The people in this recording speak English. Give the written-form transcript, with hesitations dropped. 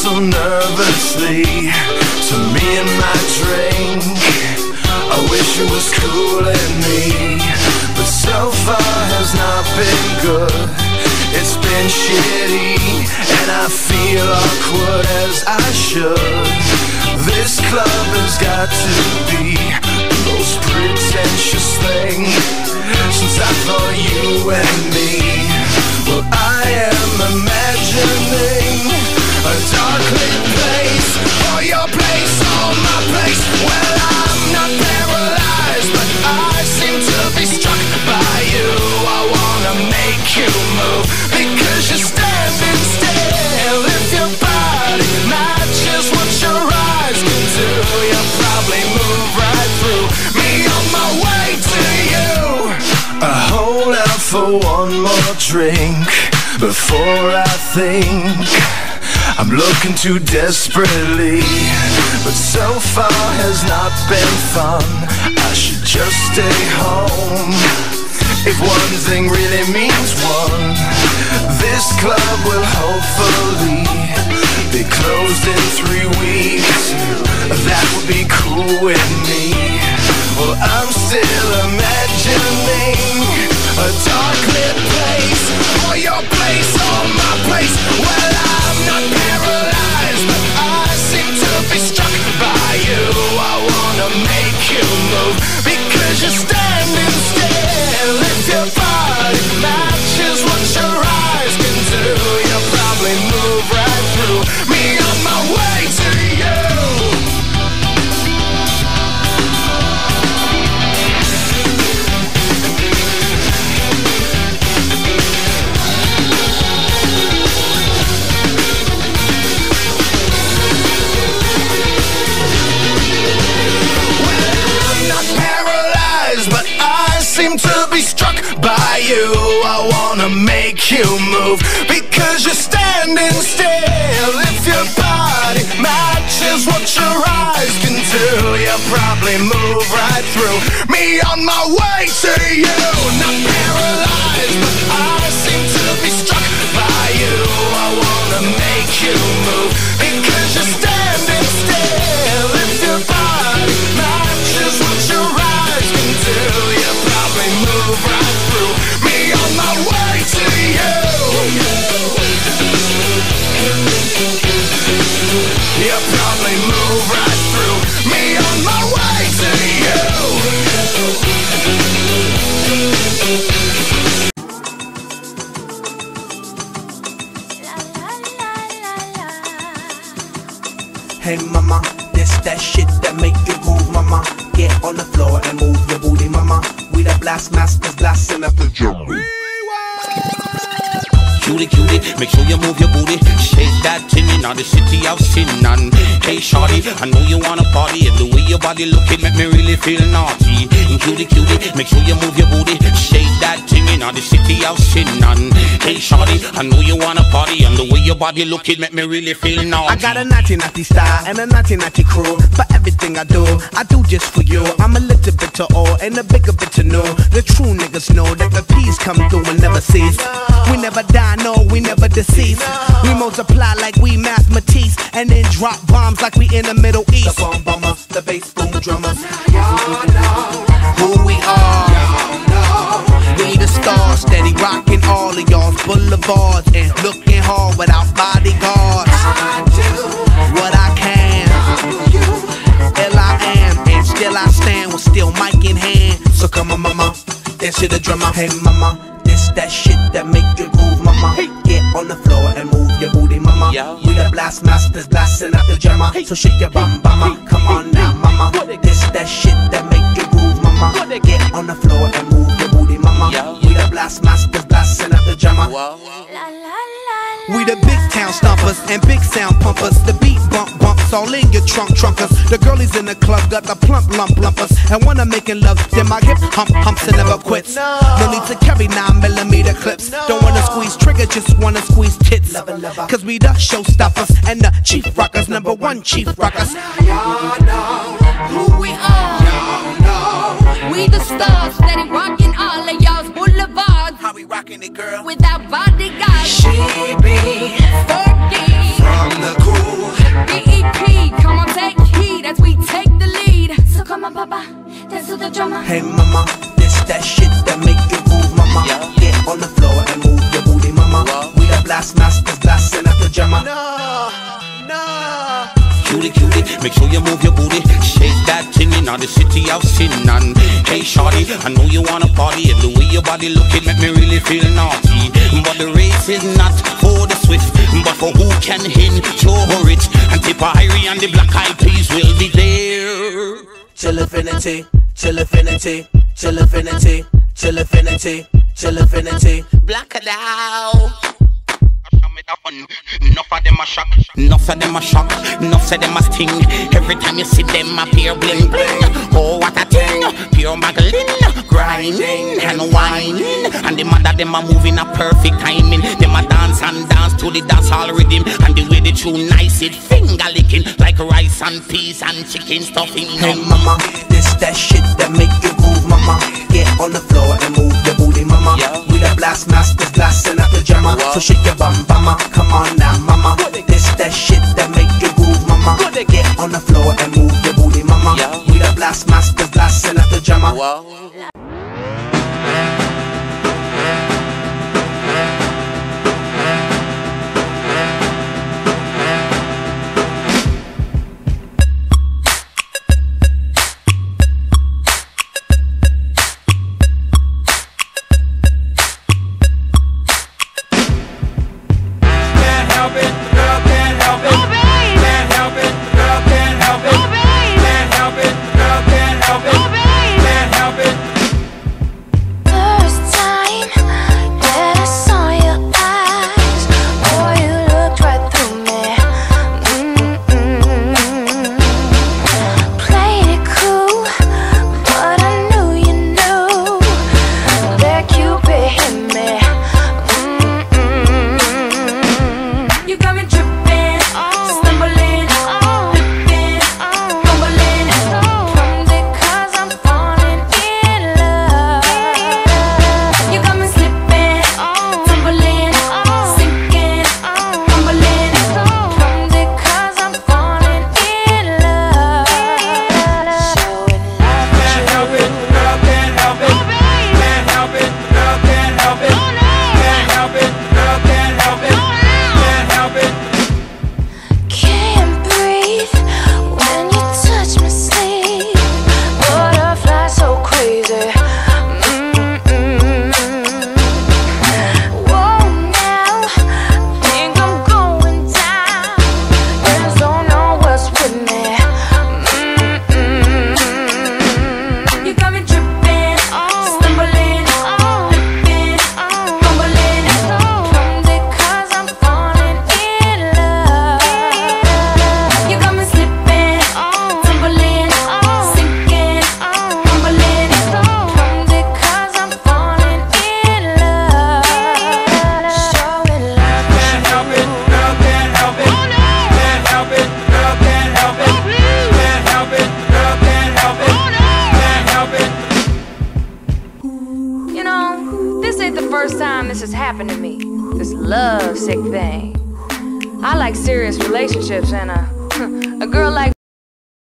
So nervously to me and my drink. I wish it was cooling me, but so far has not been good. It's been shitty, and I feel awkward as I should. This club has got to be the most pretentious thing since I thought you and me. Well, I am imagining a darkly place, or your place, or my place. Well, I'm not paralyzed, but I seem to be struck by you. I wanna make you move, because you're standing still. If your body matches what your eyes can do, you'll probably move right through me on my way to you. I hold out for one more drink before I think. I'm looking too desperately, but so far has not been fun. I should just stay home, if one thing really means one. This club will hopefully be closed in 3 weeks. That would be cool with me. Well, I'm still imagining a dark lit place, or your place, or my place. Well, I'm not paralyzed, but I seem to be struck by you. I wanna make you move, because you're standing still. If your body matches what your eyes can do, you'll probably move right through me on my way to you. To be struck by you, I wanna make you move, because you're standing still. If your body matches what your eyes can do, you'll probably move right through me on my way to you. Not paralyzed, but I seem to be struck by you. I wanna make you move, because you're standing still. If your body matches what your eyes can do, move right through me on my way to you. You'll probably move right through me on my way to you. Hey mama, this that shit that make you move, mama. Get on the floor and move your booty, mama. We the blast masters blasting up the jungle. Cutie, cutie, make sure you move your booty. Shake that tinny, now the city I've seen none. Hey shawty, I know you wanna party, and the way your body looking make me really feel naughty. Cutie, cutie, make sure you move your booty. Shake that tinny, now the city I've seen none. Hey shawty, I know you wanna party, and the way your body looking make me really feel naughty. I got a naughty naughty style and a naughty naughty crew. For everything I do just for you. I'm a little bit to all and a bigger bit to know. The true niggas know that the peas come through and never cease. We never die, no, we never deceased. We multiply like we mathematics, and then drop bombs like we in the Middle East. The bomb bomber, the bass boom drummer. Y'all know who we are. Y'all know we the stars, steady rocking all of y'all's boulevards and looking hard without bodyguards. I do what I can. Still I am, and still I stand with still mic in hand. So come on mama, dance to the drummer. Hey mama, this that shit that make you move, mama. Get on the floor and move your booty, mama. We the blast masters blasting out the drummer. So shake your bum, mama, come on now, mama. This that shit that make you move, mama. Get on the floor and move your booty, mama. We the blast masters blasting out the drummer. We the big town stompers and big sound pumpers. The beat bumps all in your trunkers. The girlies in the club got the plump lumpers. And when I'm making love, then my hip humps and never quits. No need to carry 9mm clips. Don't wanna squeeze trigger, just wanna squeeze tits. Cause we the showstoppers and the chief rockers. Number one chief rockers. Y'all know who we are. Y'all know we the stars that rockin' all of y'all's boulevards. How we rockin' it, girl? Without bodyguards. She be 40 from the cool BEP. Come on, take heed as we take the lead. So come on, Papa, dance to the drama. Hey, Mama, this that shit that make you move, Mama. Get on the floor and move your booty, Mama. We the blast masters blasting out the drama. No. Cutie, cutie, make sure you move your booty. Shake that tinny, now the city of sin. And hey shawty, I know you wanna party. And the way your body looking make me really feel naughty. But the race is not for the swift, but for who can endure it. And Tipperary and the Black Eyed Peas will be there. Till infinity, till infinity, till infinity, till infinity, till infinity. Black it out. Enough of them a shock, enough of them a shock, enough of them a sting. Every time you see them appear bling bling. Oh what a thing, pure muggling, grinding and whining. And the mother them a moving a perfect timing. Them a dance and dance to the dancehall rhythm. And the way they chew nice it finger licking. Like rice and peas and chicken stuffing. Hey mama, this that shit that make you move mama. Get on the floor and move your booty mama. We the blast masters blasting out the jammer. So shake your bum mama. Come on now, mama. This that shit that make you groove, mama. Get on the floor and move your booty, mama. We the blast masters blasting at the drama. Love sick thing. I like serious relationships and a girl like